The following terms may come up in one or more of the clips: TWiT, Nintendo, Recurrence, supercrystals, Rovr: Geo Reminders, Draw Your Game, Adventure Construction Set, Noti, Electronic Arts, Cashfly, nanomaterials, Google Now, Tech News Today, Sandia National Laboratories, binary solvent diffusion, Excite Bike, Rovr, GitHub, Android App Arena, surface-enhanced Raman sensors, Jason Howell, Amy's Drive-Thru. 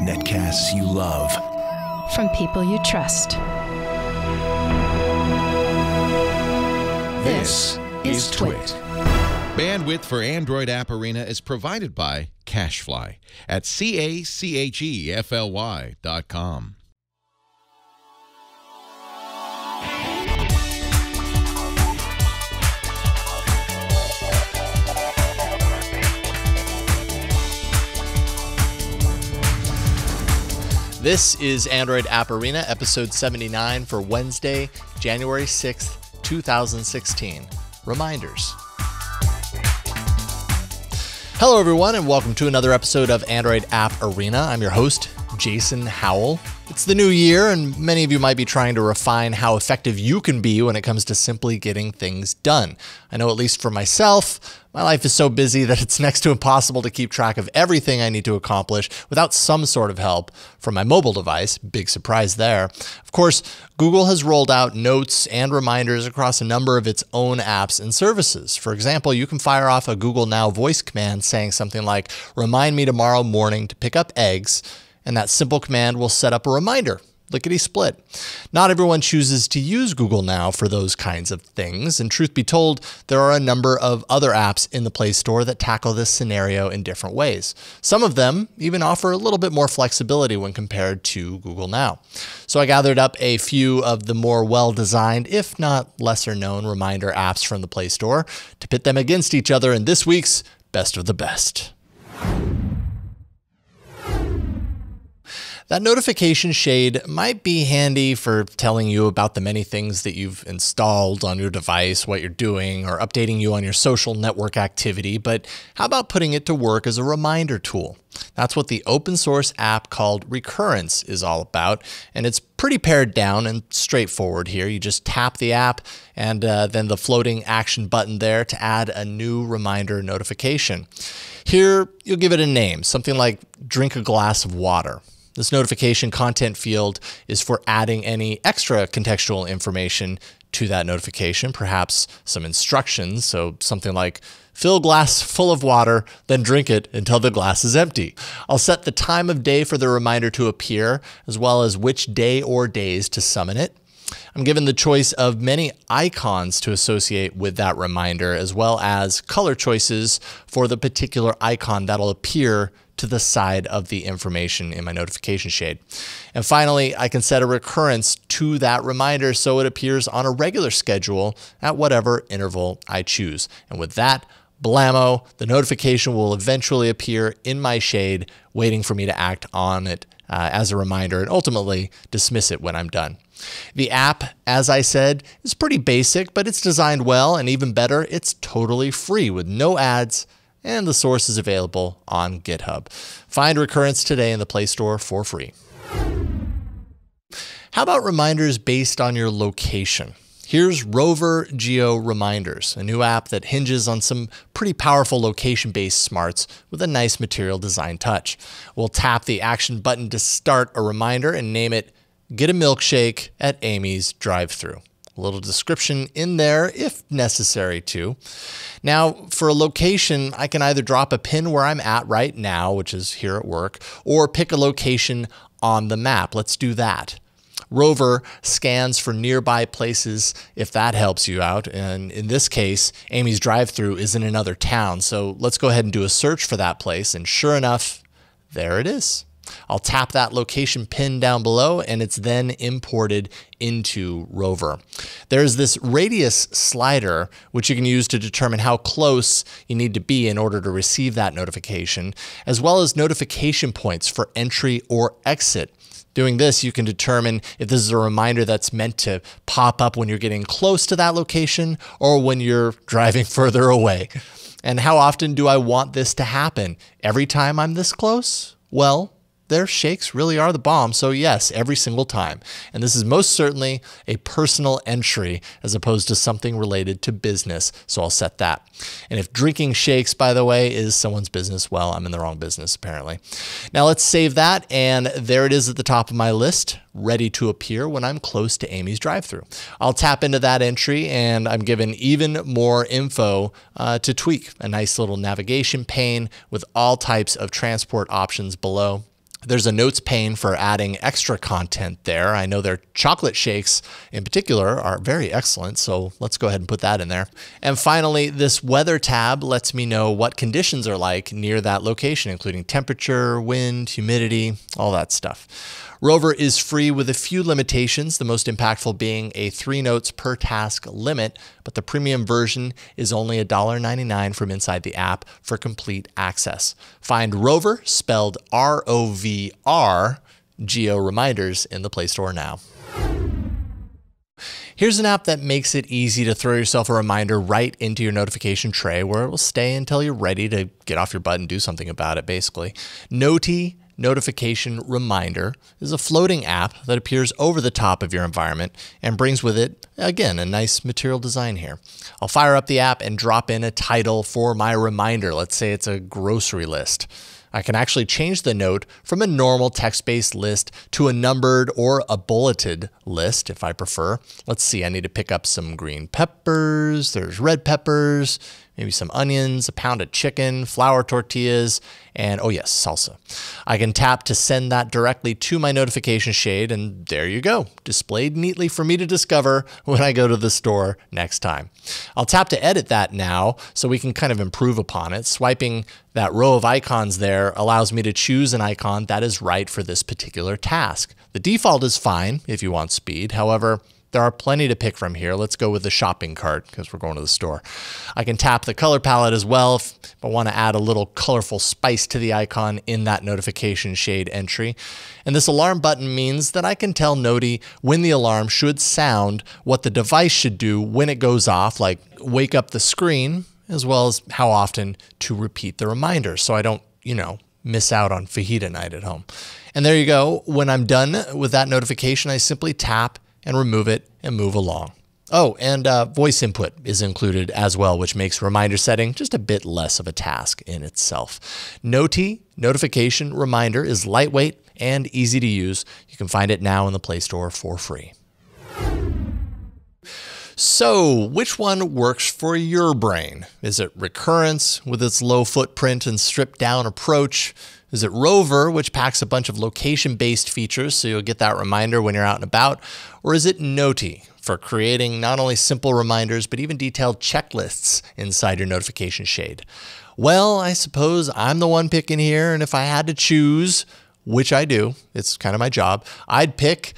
Netcasts you love. From people you trust. This is Twit. Bandwidth for Android App Arena is provided by Cashfly at cachefly.com. This is Android App Arena, episode 79 for Wednesday, January 6th, 2016. Reminders. Hello, everyone, and welcome to another episode of Android App Arena. I'm your host, Jason Howell. It's the new year, and many of you might be trying to refine how effective you can be when it comes to simply getting things done. I know, at least for myself, my life is so busy that it's next to impossible to keep track of everything I need to accomplish without some sort of help from my mobile device. Big surprise there. Of course, Google has rolled out notes and reminders across a number of its own apps and services. For example, you can fire off a Google Now voice command saying something like, "Remind me tomorrow morning to pick up eggs," and that simple command will set up a reminder. Lickety split. Not everyone chooses to use Google Now for those kinds of things. And truth be told, there are a number of other apps in the Play Store that tackle this scenario in different ways. Some of them even offer a little bit more flexibility when compared to Google Now. So I gathered up a few of the more well-designed, if not lesser-known, reminder apps from the Play Store to pit them against each other in this week's Best of the Best. That notification shade might be handy for telling you about the many things that you've installed on your device, what you're doing, or updating you on your social network activity, but how about putting it to work as a reminder tool? That's what the open source app called Recurrence is all about, and it's pretty pared down and straightforward here. You just tap the app and then the floating action button there to add a new reminder notification. Here, you'll give it a name, something like "Drink a glass of water." This notification content field is for adding any extra contextual information to that notification, perhaps some instructions. So something like, "Fill glass full of water, then drink it until the glass is empty." I'll set the time of day for the reminder to appear, as well as which day or days to summon it. I'm given the choice of many icons to associate with that reminder, as well as color choices for the particular icon that'll appear to the side of the information in my notification shade. And finally, I can set a recurrence to that reminder so it appears on a regular schedule at whatever interval I choose. And with that, blammo, the notification will eventually appear in my shade, waiting for me to act on it as a reminder and ultimately dismiss it when I'm done. The app, as I said, is pretty basic, but it's designed well, and even better, it's totally free with no ads, and the source is available on GitHub. Find Recurrence today in the Play Store for free. How about reminders based on your location? Here's Rovr Geo Reminders, a new app that hinges on some pretty powerful location-based smarts with a nice material design touch. We'll tap the action button to start a reminder and name it "Get a milkshake at Amy's Drive-Thru." A little description in there if necessary too. Now, for a location, I can either drop a pin where I'm at right now, which is here at work, or pick a location on the map. Let's do that. Rovr scans for nearby places if that helps you out. And in this case, Amy's Drive-Thru is in another town. So let's go ahead and do a search for that place. And sure enough, there it is. I'll tap that location pin down below, and it's then imported into Rovr. There's this radius slider, which you can use to determine how close you need to be in order to receive that notification, as well as notification points for entry or exit. Doing this, you can determine if this is a reminder that's meant to pop up when you're getting close to that location or when you're driving further away. And how often do I want this to happen? Every time I'm this close? Well, their shakes really are the bomb. So yes, every single time. And this is most certainly a personal entry as opposed to something related to business. So I'll set that. And if drinking shakes, by the way, is someone's business, well, I'm in the wrong business apparently. Now let's save that. And there it is at the top of my list, ready to appear when I'm close to Amy's drive-thru. I'll tap into that entry and I'm given even more info to tweak. A nice little navigation pane with all types of transport options below. There's a notes pane for adding extra content there. I know their chocolate shakes in particular are very excellent, so let's go ahead and put that in there. And finally, this weather tab lets me know what conditions are like near that location, including temperature, wind, humidity, all that stuff. Rovr is free with a few limitations, the most impactful being a 3 notes per task limit, but the premium version is only $1.99 from inside the app for complete access. Find Rovr, spelled R-O-V-R, Geo Reminders in the Play Store now. Here's an app that makes it easy to throw yourself a reminder right into your notification tray where it will stay until you're ready to get off your butt and do something about it, basically. Noti Notification Reminder is a floating app that appears over the top of your environment and brings with it, again, a nice material design here. I'll fire up the app and drop in a title for my reminder. Let's say it's a grocery list. I can actually change the note from a normal text-based list to a numbered or a bulleted list if I prefer. Let's see, I need to pick up some green peppers, there's red peppers, maybe some onions, a pound of chicken, flour tortillas, and oh yes, salsa. I can tap to send that directly to my notification shade, and there you go, displayed neatly for me to discover when I go to the store next time. I'll tap to edit that now so we can kind of improve upon it. Swiping that row of icons there allows me to choose an icon that is right for this particular task. The default is fine if you want speed, however, there are plenty to pick from here. Let's go with the shopping cart because we're going to the store. I can tap the color palette as well if I want to add a little colorful spice to the icon in that notification shade entry. And this alarm button means that I can tell Noti when the alarm should sound, what the device should do when it goes off, like wake up the screen, as well as how often to repeat the reminder so I don't, miss out on fajita night at home. And there you go. When I'm done with that notification, I simply tap and remove it and move along. Oh, and voice input is included as well, which makes reminder setting just a bit less of a task in itself. Noti Notification Reminder is lightweight and easy to use. You can find it now in the Play Store for free. So which one works for your brain? Is it Recurrence with its low footprint and stripped down approach? Is it Rovr, which packs a bunch of location-based features so you'll get that reminder when you're out and about? Or is it Noti for creating not only simple reminders, but even detailed checklists inside your notification shade? Well, I suppose I'm the one picking here, and if I had to choose, which I do, it's kind of my job, I'd pick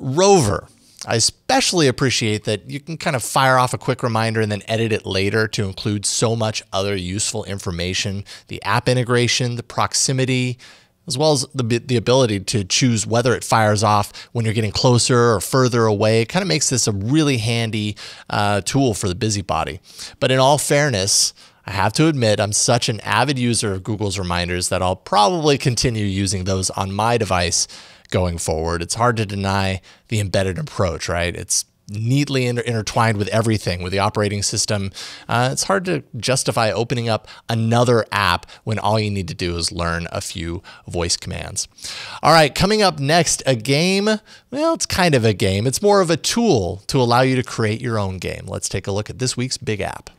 Rovr. I especially appreciate that you can kind of fire off a quick reminder and then edit it later to include so much other useful information, the app integration, the proximity, as well as the ability to choose whether it fires off when you're getting closer or further away. It kind of makes this a really handy tool for the busybody. But in all fairness, I have to admit, I'm such an avid user of Google's reminders that I'll probably continue using those on my device going forward. It's hard to deny the embedded approach, right? It's neatly intertwined with everything, with the operating system. It's hard to justify opening up another app when all you need to do is learn a few voice commands. All right, coming up next, a game. Well, it's kind of a game. It's more of a tool to allow you to create your own game. Let's take a look at this week's big app.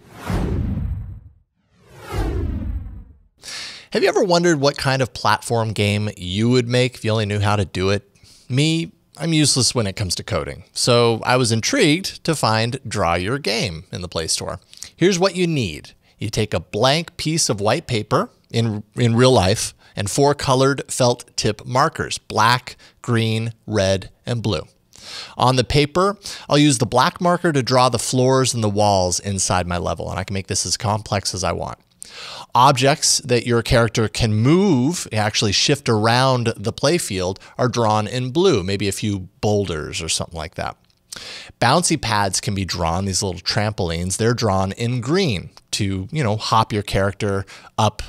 Have you ever wondered what kind of platform game you would make if you only knew how to do it? Me, I'm useless when it comes to coding. So I was intrigued to find Draw Your Game in the Play Store. Here's what you need. You take a blank piece of white paper in real life and 4 colored felt tip markers, black, green, red, and blue. On the paper, I'll use the black marker to draw the floors and the walls inside my level, and I can make this as complex as I want. Objects that your character can move, actually shift around the playfield, are drawn in blue, maybe a few boulders or something like that. Bouncy pads can be drawn, these little trampolines, they're drawn in green to, you know, hop your character up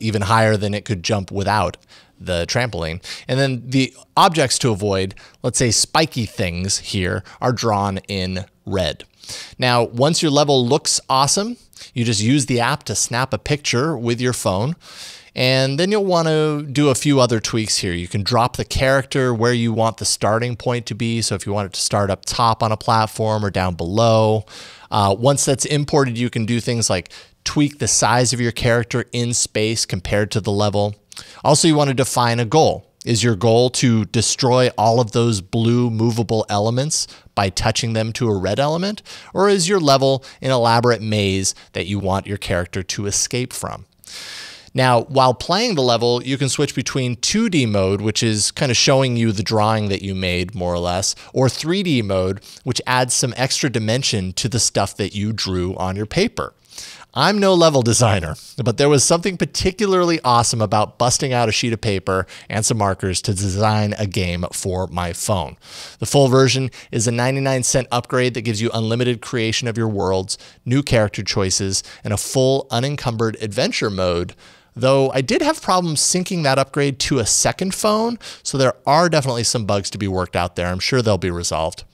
even higher than it could jump without the trampoline. And then the objects to avoid, let's say spiky things here, are drawn in red. Now, once your level looks awesome, you just use the app to snap a picture with your phone. And then you'll want to do a few other tweaks here. You can drop the character where you want the starting point to be. So if you want it to start up top on a platform or down below, once that's imported, you can do things like tweak the size of your character in space compared to the level. Also, you want to define a goal. Is your goal to destroy all of those blue movable elements by touching them to a red element? Or is your level an elaborate maze that you want your character to escape from? Now, while playing the level, you can switch between 2D mode, which is kind of showing you the drawing that you made, more or less, or 3D mode, which adds some extra dimension to the stuff that you drew on your paper. I'm no level designer, but there was something particularly awesome about busting out a sheet of paper and some markers to design a game for my phone. The full version is a 99-cent upgrade that gives you unlimited creation of your worlds, new character choices, and a full unencumbered adventure mode. Though I did have problems syncing that upgrade to a second phone, so there are definitely some bugs to be worked out there. I'm sure they'll be resolved.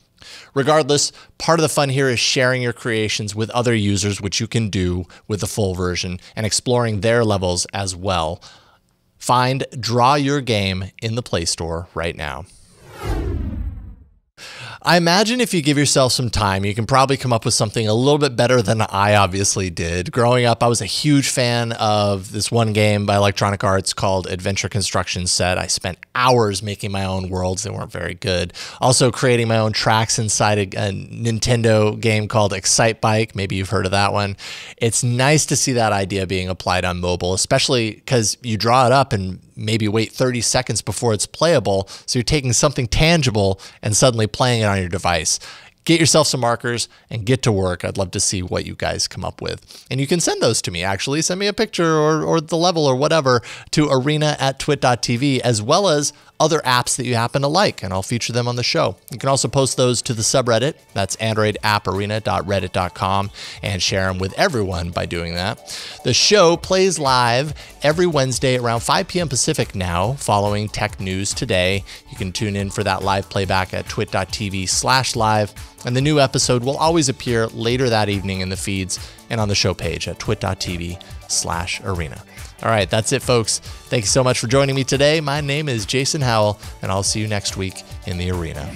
Regardless, part of the fun here is sharing your creations with other users, which you can do with the full version, and exploring their levels as well. Find Draw Your Game in the Play Store right now. I imagine if you give yourself some time, you can probably come up with something a little bit better than I obviously did. Growing up, I was a huge fan of this one game by Electronic Arts called Adventure Construction Set. I spent hours making my own worlds. They weren't very good. Also creating my own tracks inside a Nintendo game called Excite Bike. Maybe you've heard of that one. It's nice to see that idea being applied on mobile, especially because you draw it up and maybe wait 30 seconds before it's playable. So you're taking something tangible and suddenly playing it on your device. Get yourself some markers and get to work. I'd love to see what you guys come up with. And you can send those to me, actually. Send me a picture or the level or whatever to arena@twit.tv, as well as other apps that you happen to like, and I'll feature them on the show. You can also post those to the subreddit. That's androidapparena.reddit.com, and share them with everyone by doing that. The show plays live every Wednesday around 5 p.m. Pacific now, following Tech News Today. You can tune in for that live playback at twit.tv/live, and the new episode will always appear later that evening in the feeds and on the show page at twit.tv/arena. All right, that's it, folks. Thank you so much for joining me today. My name is Jason Howell, and I'll see you next week in the arena.